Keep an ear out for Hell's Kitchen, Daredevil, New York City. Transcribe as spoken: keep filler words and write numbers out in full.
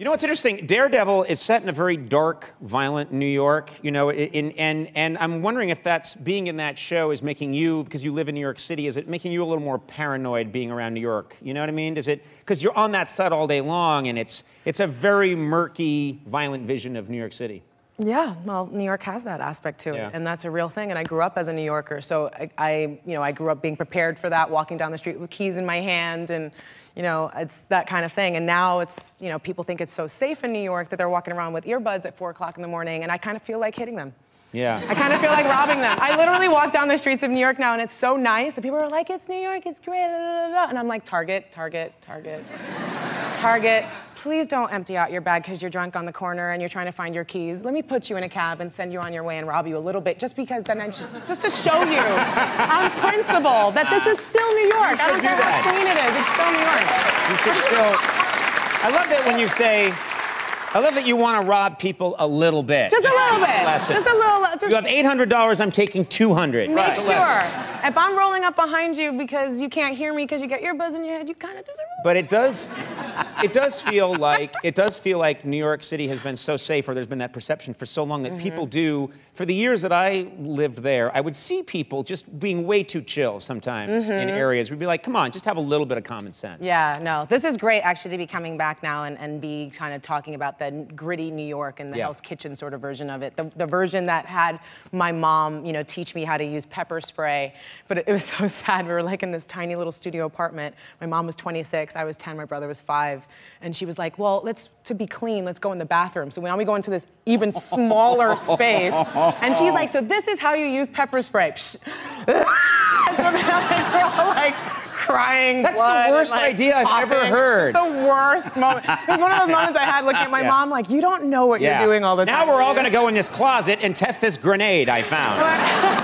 You know what's interesting? Daredevil is set in a very dark, violent New York, you know, in, and, and I'm wondering if that's, being in that show is making you, because you live in New York City, is it making you a little more paranoid being around New York? You know what I mean? Does it, because you're on that set all day long and it's, it's a very murky, violent vision of New York City. Yeah, well, New York has that aspect to it, yeah. And that's a real thing. And I grew up as a New Yorker, so I, I, you know, I grew up being prepared for that, walking down the street with keys in my hand, and, you know, it's that kind of thing. And now it's, you know, people think it's so safe in New York that they're walking around with earbuds at four o'clock in the morning, and I kind of feel like hitting them. Yeah. I kind of feel like robbing them. I literally walk down the streets of New York now, and it's so nice that people are like, "It's New York, it's great," blah, blah, blah. And I'm like, "Target, Target, Target, Target. Please don't empty out your bag because you're drunk on the corner and you're trying to find your keys. Let me put you in a cab and send you on your way and rob you a little bit, just because then I just, just to show you on principle that this is still New York. I don't care how clean it is, it's still New York." You should still. I love that when you say, I love that you want to rob people a little bit. Just, just a little bit. Lesson. Just a little. Just you have eight hundred dollars, I'm taking two hundred dollars. Make right. sure. If I'm rolling up behind you because you can't hear me because you got earbuds in your head, you kind of deserve it. But it does, it does feel like, it does feel like New York City has been so safe, or there's been that perception for so long that mm-hmm. people do, for the years that I lived there, I would see people just being way too chill sometimes mm-hmm. in areas. We'd be like, come on, just have a little bit of common sense. Yeah, no, this is great actually to be coming back now and, and be kind of talking about the gritty New York and the yeah. Hell's Kitchen sort of version of it. The, the version that had my mom, you know, teach me how to use pepper spray. But it, it was so sad. We were like in this tiny little studio apartment. My mom was twenty-six, I was ten, my brother was five. And she was like, well, let's, to be clean, let's go in the bathroom. So now we go into this even smaller space. And she's like, so this is how you use pepper spray. Psh. So we're all like, crying. That's the worst and, like, idea I've coughing. ever heard. It's the worst moment. It was one of those moments I had looking at my yeah. mom like, you don't know what yeah. you're doing all the time. Now we're all going to go in this closet and test this grenade I found.